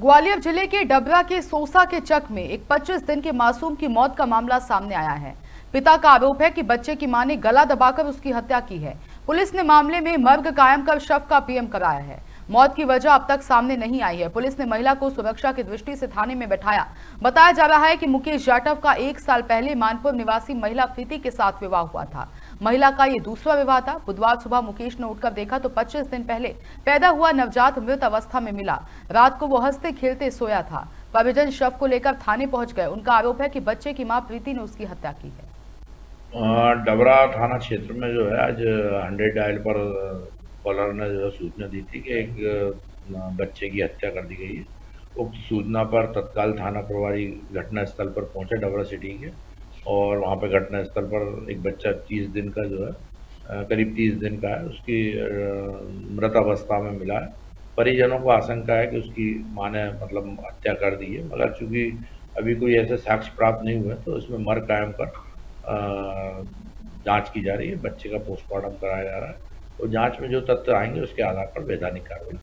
ग्वालियर जिले के डबरा के सोसा के चक में एक 25 दिन के मासूम की मौत का मामला सामने आया है। पिता का आरोप है कि बच्चे की मां ने गला दबाकर उसकी हत्या की है। पुलिस ने मामले में मर्ग कायम कर शव का पीएम कराया है। मौत की वजह अब तक सामने नहीं आई है। पुलिस ने महिला को सुरक्षा की दृष्टि से थाने में बैठाया। बताया जा रहा है कि मुकेश जाटव का 1 साल पहले मानपुर निवासी महिला प्रीति के साथ विवाह हुआ था। महिला का ये दूसरा विवाह था। बुधवार सुबह मुकेश ने उठकर देखा तो 25 दिन पहले पैदा हुआ नवजात मृत अवस्था में मिला। रात को वो हंसते खेलते सोया था। परिजन शव को लेकर थाने पहुंच गए। उनका आरोप है कि बच्चे की मां प्रीति ने उसकी हत्या की है। डबरा थाना क्षेत्र में जो है आज 100 डायल पर कॉलर ने जो सूचना दी थी कि एक बच्चे की हत्या कर दी गई है। उक्त सूचना पर तत्काल थाना प्रभारी घटनास्थल पर पहुंचे डबरा सिटी के, और वहाँ पे घटनास्थल पर एक बच्चा 30 दिन का जो है, करीब 30 दिन का है, उसकी मृत अवस्था में मिला है। परिजनों को आशंका है कि उसकी मां ने मतलब हत्या कर दी है, मगर चूँकि अभी कोई ऐसे साक्ष्य प्राप्त नहीं हुए तो इसमें मर कायम पर जांच की जा रही है। बच्चे का पोस्टमार्टम कराया जा रहा है। तो जांच में जो तथ्य आएंगे उसके आधार पर वैधानिक कार्रवाई